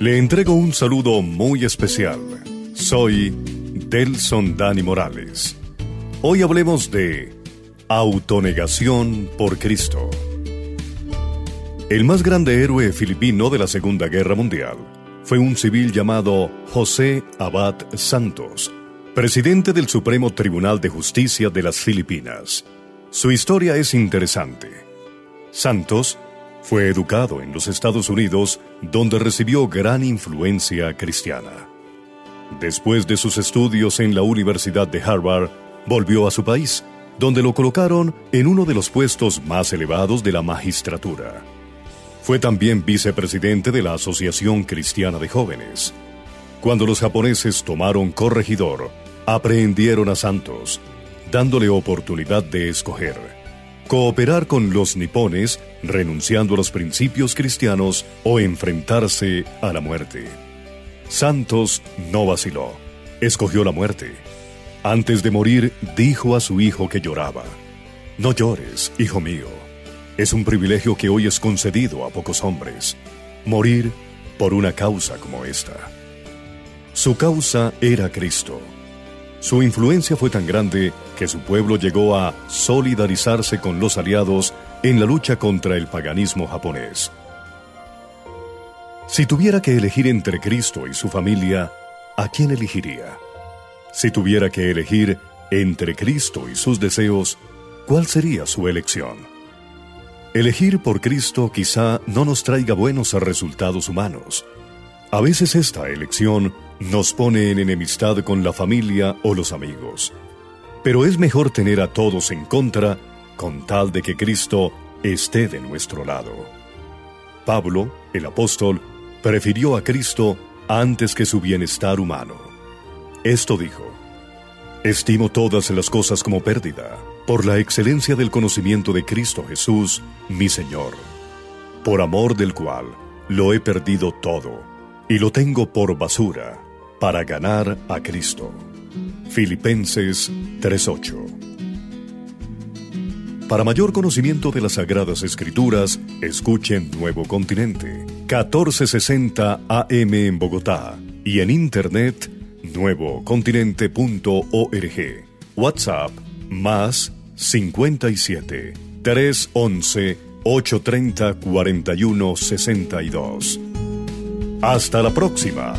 Le entrego un saludo muy especial. Soy Delson Dani Morales. Hoy hablemos de autonegación por Cristo. El más grande héroe filipino de la Segunda Guerra Mundial fue un civil llamado José Abad Santos, presidente del Supremo Tribunal de Justicia de las Filipinas. Su historia es interesante. Santos fue educado en los Estados Unidos, donde recibió gran influencia cristiana. Después de sus estudios en la Universidad de Harvard, volvió a su país, donde lo colocaron en uno de los puestos más elevados de la magistratura. Fue también vicepresidente de la Asociación Cristiana de Jóvenes. Cuando los japoneses tomaron Corregidor, aprehendieron a Santos, dándole oportunidad de escoger cooperar con los nipones, renunciando a los principios cristianos, o enfrentarse a la muerte. Santos no vaciló, escogió la muerte. Antes de morir, dijo a su hijo que lloraba: «No llores, hijo mío. Es un privilegio que hoy es concedido a pocos hombres, morir por una causa como esta». Su causa era Cristo. Su influencia fue tan grande que su pueblo llegó a solidarizarse con los aliados en la lucha contra el paganismo japonés. Si tuviera que elegir entre Cristo y su familia, ¿a quién elegiría? Si tuviera que elegir entre Cristo y sus deseos, ¿cuál sería su elección? Elegir por Cristo quizá no nos traiga buenos resultados humanos. A veces esta elección nos pone en enemistad con la familia o los amigos. Pero es mejor tener a todos en contra con tal de que Cristo esté de nuestro lado. Pablo, el apóstol, prefirió a Cristo antes que su bienestar humano. Esto dijo: «Estimo todas las cosas como pérdida, por la excelencia del conocimiento de Cristo Jesús, mi Señor, por amor del cual lo he perdido todo, y lo tengo por basura, para ganar a Cristo». Filipenses 3:8. Para mayor conocimiento de las Sagradas Escrituras, escuchen Nuevo Continente, 1460 AM en Bogotá, y en Internet, nuevocontinente.org. WhatsApp, más 57 311 830 41 62. Hasta la próxima.